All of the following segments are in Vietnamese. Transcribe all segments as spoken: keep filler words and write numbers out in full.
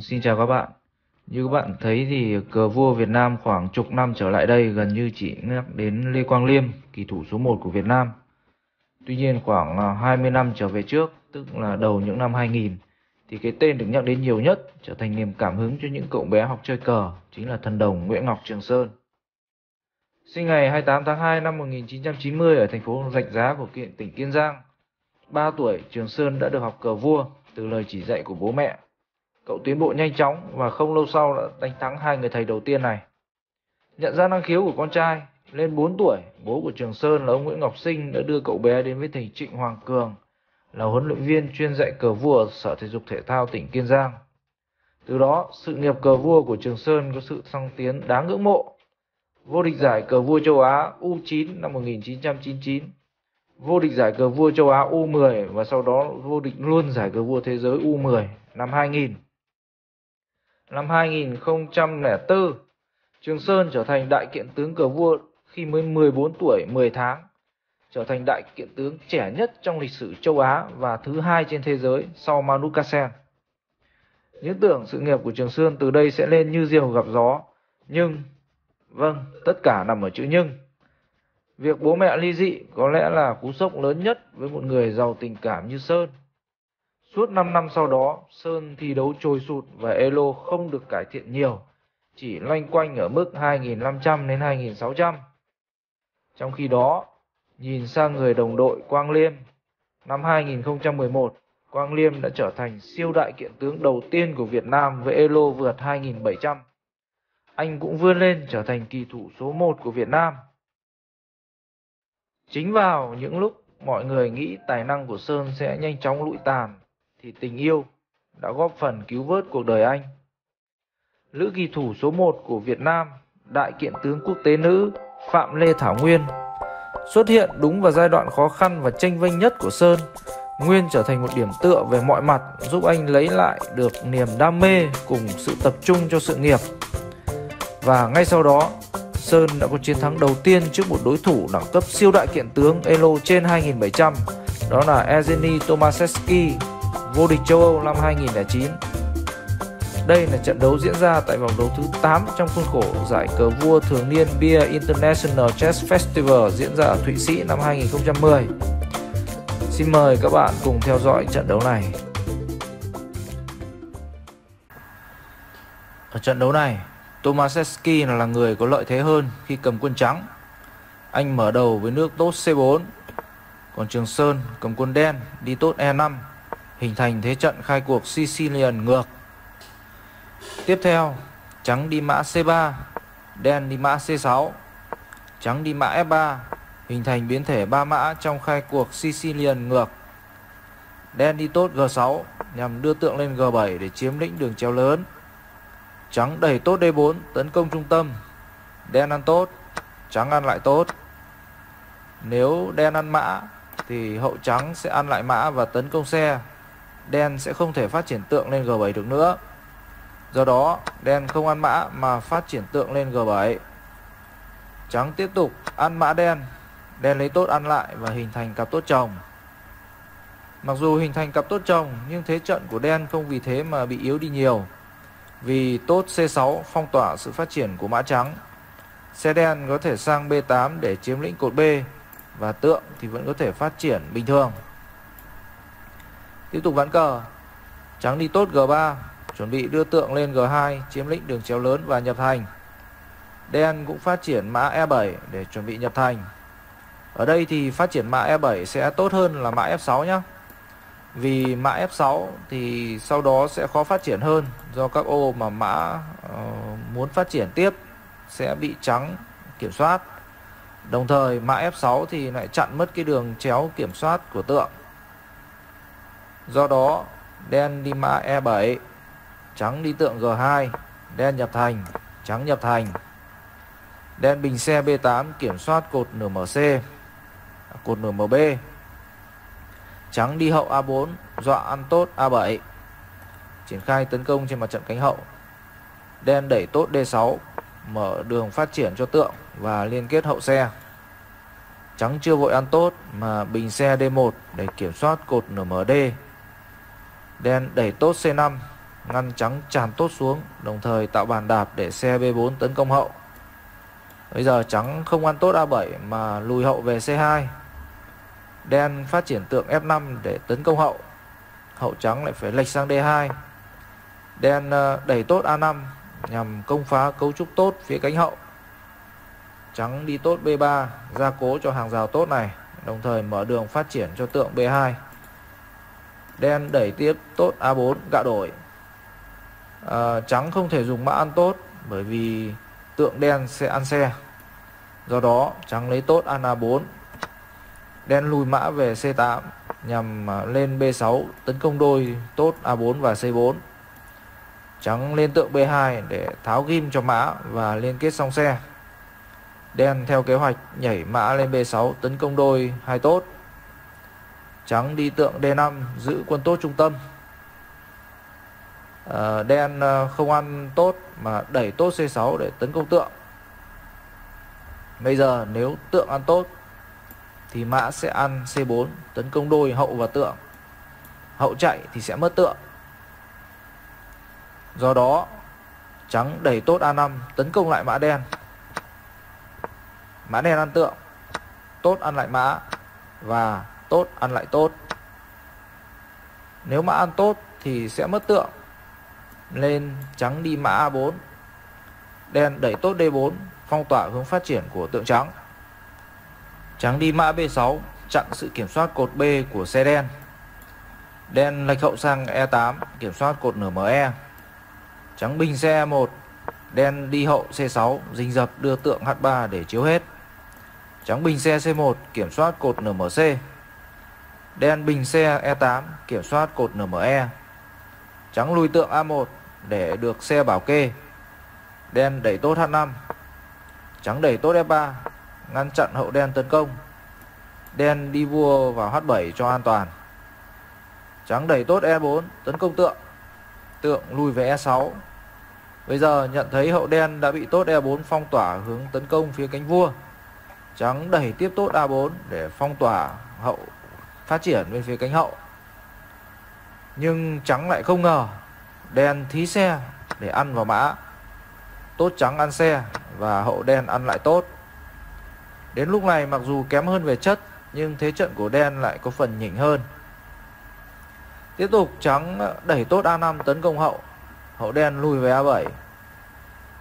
Xin chào các bạn. Như các bạn thấy thì cờ vua Việt Nam khoảng chục năm trở lại đây gần như chỉ nhắc đến Lê Quang Liêm, kỳ thủ số một của Việt Nam. Tuy nhiên khoảng hai mươi năm trở về trước, tức là đầu những năm hai nghìn, thì cái tên được nhắc đến nhiều nhất, trở thành niềm cảm hứng cho những cậu bé học chơi cờ, chính là thần đồng Nguyễn Ngọc Trường Sơn. Sinh ngày hai mươi tám tháng hai năm một nghìn chín trăm chín mươi ở thành phố Rạch Giá của tỉnh Kiên Giang. ba tuổi, Trường Sơn đã được học cờ vua từ lời chỉ dạy của bố mẹ. Cậu tiến bộ nhanh chóng và không lâu sau đã đánh thắng hai người thầy đầu tiên này. Nhận ra năng khiếu của con trai, lên bốn tuổi, bố của Trường Sơn là ông Nguyễn Ngọc Sinh đã đưa cậu bé đến với thầy Trịnh Hoàng Cường, là huấn luyện viên chuyên dạy cờ vua ở Sở Thể dục Thể thao tỉnh Kiên Giang. Từ đó, sự nghiệp cờ vua của Trường Sơn có sự thăng tiến đáng ngưỡng mộ. Vô địch giải cờ vua châu Á U chín năm một nghìn chín trăm chín mươi chín, vô địch giải cờ vua châu Á U mười và sau đó vô địch luôn giải cờ vua thế giới U mười năm hai nghìn. Năm hai nghìn không trăm lẻ bốn, Trường Sơn trở thành đại kiện tướng cờ vua khi mới mười bốn tuổi mười tháng, trở thành đại kiện tướng trẻ nhất trong lịch sử châu Á và thứ hai trên thế giới sau Manukasen. Những tưởng sự nghiệp của Trường Sơn từ đây sẽ lên như diều gặp gió, nhưng vâng, tất cả nằm ở chữ nhưng. Việc bố mẹ ly dị có lẽ là cú sốc lớn nhất với một người giàu tình cảm như Sơn. Suốt năm năm sau đó, Sơn thi đấu trôi sụt và elo không được cải thiện nhiều, chỉ loanh quanh ở mức hai nghìn năm trăm đến hai nghìn sáu trăm. Trong khi đó, nhìn sang người đồng đội Quang Liêm, năm hai nghìn không trăm mười một, Quang Liêm đã trở thành siêu đại kiện tướng đầu tiên của Việt Nam với elo vượt hai nghìn bảy trăm. Anh cũng vươn lên trở thành kỳ thủ số một của Việt Nam. Chính vào những lúc mọi người nghĩ tài năng của Sơn sẽ nhanh chóng lụi tàn, thì tình yêu đã góp phần cứu vớt cuộc đời anh. Nữ kỳ thủ số một của Việt Nam, đại kiện tướng quốc tế nữ Phạm Lê Thảo Nguyên, xuất hiện đúng vào giai đoạn khó khăn và chênh vênh nhất của Sơn. Nguyên trở thành một điểm tựa về mọi mặt, giúp anh lấy lại được niềm đam mê cùng sự tập trung cho sự nghiệp. Và ngay sau đó, Sơn đã có chiến thắng đầu tiên trước một đối thủ đẳng cấp siêu đại kiện tướng elo trên hai nghìn bảy trăm, đó là Evgeny Tomashevsky, vô địch châu Âu năm hai nghìn lẻ chín. Đây là trận đấu diễn ra tại vòng đấu thứ tám trong khuôn khổ giải cờ vua thường niên Biel International Chess Festival diễn ra ở Thụy Sỹ năm hai nghìn không trăm mười. Xin mời các bạn cùng theo dõi trận đấu này. Ở trận đấu này, Tomashevsky là người có lợi thế hơn khi cầm quân trắng. Anh mở đầu với nước tốt xê bốn, còn Trường Sơn cầm quân đen đi tốt e năm, hình thành thế trận khai cuộc Sicilian ngược. Tiếp theo, trắng đi mã xê ba, đen đi mã xê sáu, trắng đi mã ép ba, hình thành biến thể ba mã trong khai cuộc Sicilian ngược. Đen đi tốt gờ sáu nhằm đưa tượng lên gờ bảy để chiếm lĩnh đường chéo lớn. Trắng đẩy tốt đê bốn tấn công trung tâm. Đen ăn tốt, trắng ăn lại tốt. Nếu đen ăn mã thì hậu trắng sẽ ăn lại mã và tấn công xe. Đen sẽ không thể phát triển tượng lên gờ bảy được nữa. Do đó đen không ăn mã mà phát triển tượng lên gờ bảy. Trắng tiếp tục ăn mã đen. Đen lấy tốt ăn lại và hình thành cặp tốt chồng. Mặc dù hình thành cặp tốt chồng nhưng thế trận của đen không vì thế mà bị yếu đi nhiều, vì tốt xê sáu phong tỏa sự phát triển của mã trắng. Xe đen có thể sang bê tám để chiếm lĩnh cột B và tượng thì vẫn có thể phát triển bình thường. Tiếp tục ván cờ, trắng đi tốt gờ ba, chuẩn bị đưa tượng lên gờ hai, chiếm lĩnh đường chéo lớn và nhập thành. Đen cũng phát triển mã e bảy để chuẩn bị nhập thành. Ở đây thì phát triển mã e bảy sẽ tốt hơn là mã ép sáu nhé. Vì mã ép sáu thì sau đó sẽ khó phát triển hơn, do các ô mà mã uh, muốn phát triển tiếp sẽ bị trắng kiểm soát. Đồng thời mã ép sáu thì lại chặn mất cái đường chéo kiểm soát của tượng. Do đó đen đi mã e bảy, trắng đi tượng gờ hai, đen nhập thành, trắng nhập thành. Đen bình xe bê tám kiểm soát cột nửa mc, cột nửa mb. Trắng đi hậu a bốn, dọa ăn tốt a bảy, triển khai tấn công trên mặt trận cánh hậu. Đen đẩy tốt đê sáu, mở đường phát triển cho tượng và liên kết hậu xe. Trắng chưa vội ăn tốt mà bình xe đê một để kiểm soát cột nửa md. Đen đẩy tốt xê năm, ngăn trắng tràn tốt xuống, đồng thời tạo bàn đạp để xe bê bốn tấn công hậu. Bây giờ trắng không ăn tốt a bảy mà lùi hậu về xê hai. Đen phát triển tượng ép năm để tấn công hậu. Hậu trắng lại phải lệch sang đê hai. Đen đẩy tốt a năm nhằm công phá cấu trúc tốt phía cánh hậu. Trắng đi tốt bê ba, gia cố cho hàng rào tốt này, đồng thời mở đường phát triển cho tượng bê hai. Đen đẩy tiếp tốt a bốn gạ đổi. à, Trắng không thể dùng mã ăn tốt bởi vì tượng đen sẽ ăn xe. Do đó trắng lấy tốt ăn a bốn. Đen lùi mã về xê tám nhằm lên bê sáu tấn công đôi tốt a bốn và xê bốn. Trắng lên tượng bê hai để tháo ghim cho mã và liên kết song xe. Đen theo kế hoạch nhảy mã lên bê sáu tấn công đôi hai tốt. Trắng đi tượng đê năm giữ quân tốt trung tâm. à, Đen không ăn tốt mà đẩy tốt xê sáu để tấn công tượng. Bây giờ nếu tượng ăn tốt thì mã sẽ ăn xê bốn tấn công đôi hậu và tượng. Hậu chạy thì sẽ mất tượng. Do đó trắng đẩy tốt a năm tấn công lại mã đen. Mã đen ăn tượng, tốt ăn lại mã và tốt ăn lại tốt. Nếu mã ăn tốt thì sẽ mất tượng, nên trắng đi mã a bốn. Đen đẩy tốt đê bốn, phong tỏa hướng phát triển của tượng trắng. Trắng đi mã bê sáu, chặn sự kiểm soát cột B của xe đen. Đen lệch hậu sang e tám, kiểm soát cột nửa ME. Trắng bình xe e một, đen đi hậu xê sáu, rình rập đưa tượng hát ba để chiếu hết. Trắng bình xe xê một, kiểm soát cột NMC. Đen bình xe e tám, kiểm soát cột NME. Trắng lùi tượng a một để được xe bảo kê. Đen đẩy tốt hát năm. Trắng đẩy tốt ép ba, ngăn chặn hậu đen tấn công. Đen đi vua vào hát bảy cho an toàn. Trắng đẩy tốt e bốn, tấn công tượng. Tượng lùi về e sáu. Bây giờ nhận thấy hậu đen đã bị tốt e bốn phong tỏa hướng tấn công phía cánh vua. Trắng đẩy tiếp tốt a bốn để phong tỏa hậu phát triển bên phía cánh hậu. Nhưng trắng lại không ngờ đen thí xe để ăn vào mã. Tốt trắng ăn xe và hậu đen ăn lại tốt. Đến lúc này mặc dù kém hơn về chất nhưng thế trận của đen lại có phần nhỉnh hơn. Tiếp tục trắng đẩy tốt a năm tấn công hậu. Hậu đen lùi về a bảy.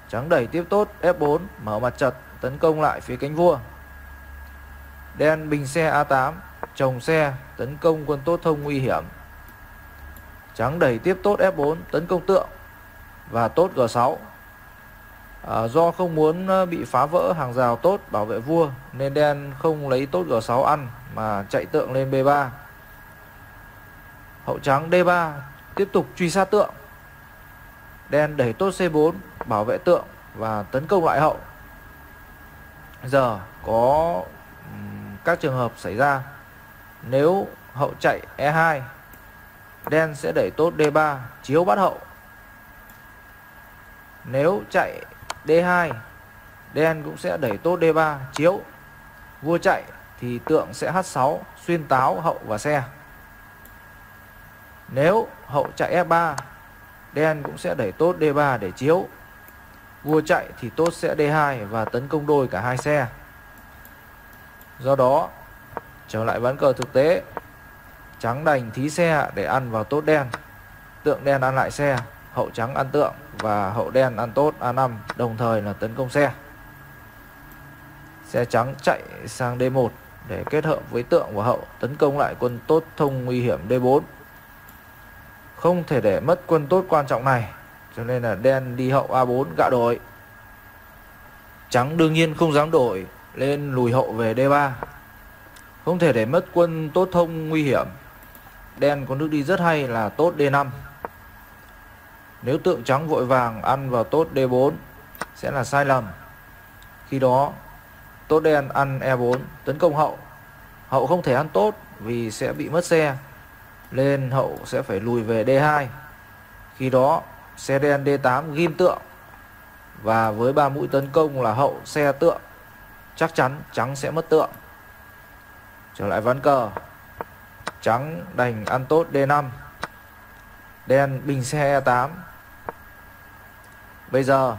Trắng đẩy tiếp tốt ép bốn, mở mặt trận tấn công lại phía cánh vua. Đen bình xe a tám, chồng xe tấn công quân tốt thông nguy hiểm. Trắng đẩy tiếp tốt ép bốn, tấn công tượng và tốt gờ sáu. à, Do không muốn bị phá vỡ hàng rào tốt bảo vệ vua nên đen không lấy tốt gờ sáu ăn mà chạy tượng lên bê ba. Hậu trắng đê ba tiếp tục truy sát tượng. Đen đẩy tốt xê bốn, bảo vệ tượng và tấn công lại hậu. Giờ có các trường hợp xảy ra. Nếu hậu chạy e hai, đen sẽ đẩy tốt đê ba, chiếu bắt hậu. Nếu chạy đê hai, đen cũng sẽ đẩy tốt đê ba, chiếu. Vua chạy thì tượng sẽ hát sáu, xuyên táo hậu và xe. Nếu hậu chạy ép ba, đen cũng sẽ đẩy tốt đê ba để chiếu. Vua chạy thì tốt sẽ đê hai và tấn công đôi cả hai xe. Do đó trở lại ván cờ thực tế, trắng đành thí xe để ăn vào tốt đen. Tượng đen ăn lại xe, hậu trắng ăn tượng và hậu đen ăn tốt a năm, đồng thời là tấn công xe. Xe trắng chạy sang đê một để kết hợp với tượng và hậu tấn công lại quân tốt thông nguy hiểm đê bốn. Không thể để mất quân tốt quan trọng này, cho nên là đen đi hậu a bốn gạ đổi. Trắng đương nhiên không dám đổi nên lùi hậu về đê ba. Không thể để mất quân tốt thông nguy hiểm. Đen có nước đi rất hay là tốt đê năm. Nếu tượng trắng vội vàng ăn vào tốt đê bốn sẽ là sai lầm. Khi đó tốt đen ăn e bốn tấn công hậu. Hậu không thể ăn tốt vì sẽ bị mất xe nên hậu sẽ phải lùi về đê hai. Khi đó xe đen đê tám ghim tượng và với ba mũi tấn công là hậu xe tượng, chắc chắn trắng sẽ mất tượng. Trở lại ván cờ, trắng đành ăn tốt đê năm. đen bình xe e tám. Bây giờ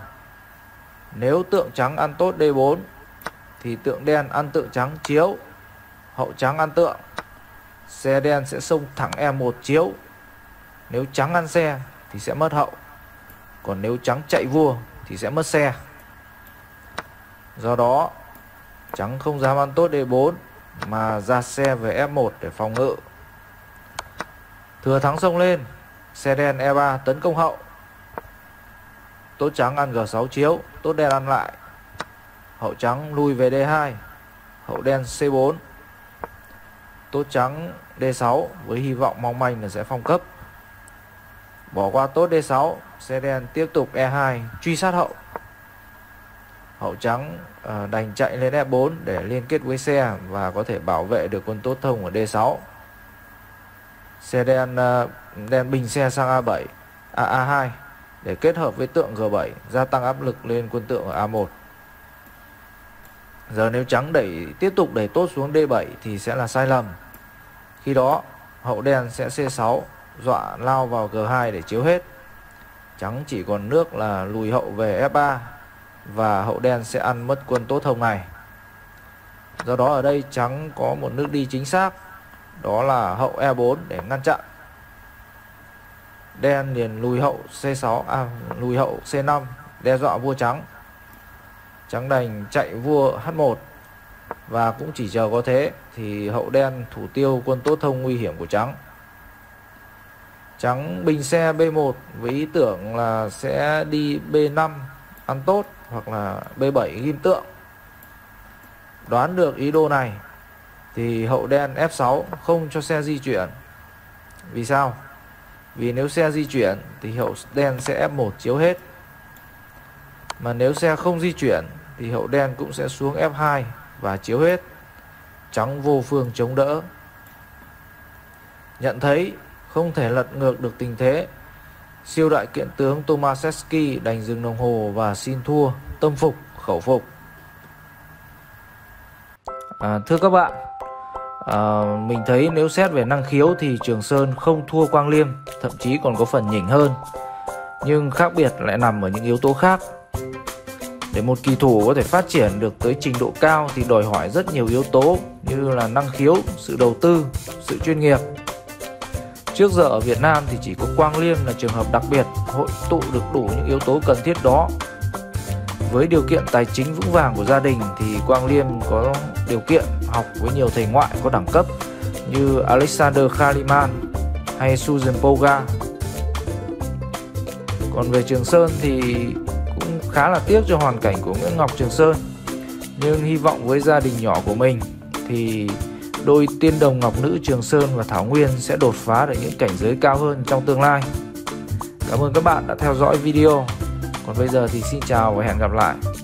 nếu tượng trắng ăn tốt d bốn thì tượng đen ăn tượng trắng chiếu, hậu trắng ăn tượng, xe đen sẽ xông thẳng e một chiếu. Nếu trắng ăn xe thì sẽ mất hậu, còn nếu trắng chạy vua thì sẽ mất xe. Do đó trắng không dám ăn tốt d bốn mà ra xe về f một để phòng ngự. Thừa thắng xông lên, xe đen e ba tấn công hậu. Tốt trắng ăn g sáu chiếu, tốt đen ăn lại. Hậu trắng lùi về d hai, hậu đen c bốn. Tốt trắng d sáu với hy vọng mong manh là sẽ phong cấp. Bỏ qua tốt d sáu, xe đen tiếp tục e hai truy sát hậu. Hậu trắng đành chạy lên f bốn để liên kết với xe và có thể bảo vệ được con tốt thông ở d sáu. Xe đen đen bình xe sang a bảy, a hai để kết hợp với tượng g bảy gia tăng áp lực lên quân tượng ở a một. Giờ nếu trắng đẩy tiếp tục đẩy tốt xuống d bảy thì sẽ là sai lầm. Khi đó hậu đen sẽ c sáu dọa lao vào g hai để chiếu hết. Trắng chỉ còn nước là lùi hậu về f ba và hậu đen sẽ ăn mất quân tốt thông này. Do đó ở đây trắng có một nước đi chính xác, đó là hậu e bốn để ngăn chặn. Đen liền lùi hậu c sáu, à, lùi hậu c năm đe dọa vua trắng. Trắng đành chạy vua h một và cũng chỉ chờ có thế thì hậu đen thủ tiêu quân tốt thông nguy hiểm của trắng. Trắng bình xe b một với ý tưởng là sẽ đi b năm ăn tốt hoặc là b bảy ghim tượng. Đoán được ý đồ này thì hậu đen f sáu không cho xe di chuyển. Vì sao? Vì nếu xe di chuyển thì hậu đen sẽ f một chiếu hết. Mà nếu xe không di chuyển thì hậu đen cũng sẽ xuống f hai và chiếu hết. Trắng vô phương chống đỡ. Nhận thấy không thể lật ngược được tình thế, siêu đại kiện tướng Tomashevsky đành dừng đồng hồ và xin thua tâm phục khẩu phục. À, thưa các bạn, à, mình thấy nếu xét về năng khiếu thì Trường Sơn không thua Quang Liêm, thậm chí còn có phần nhỉnh hơn. Nhưng khác biệt lại nằm ở những yếu tố khác. Để một kỳ thủ có thể phát triển được tới trình độ cao thì đòi hỏi rất nhiều yếu tố như là năng khiếu, sự đầu tư, sự chuyên nghiệp. Trước giờ ở Việt Nam thì chỉ có Quang Liêm là trường hợp đặc biệt hội tụ được đủ những yếu tố cần thiết đó. Với điều kiện tài chính vững vàng của gia đình thì Quang Liêm có điều kiện học với nhiều thầy ngoại có đẳng cấp như Alexander Kaliman hay Susan Poga. Còn về Trường Sơn thì cũng khá là tiếc cho hoàn cảnh của Nguyễn Ngọc Trường Sơn. Nhưng hy vọng với gia đình nhỏ của mình thì đôi tiên đồng ngọc nữ Trường Sơn và Thảo Nguyên sẽ đột phá được những cảnh giới cao hơn trong tương lai. Cảm ơn các bạn đã theo dõi video. Còn bây giờ thì xin chào và hẹn gặp lại.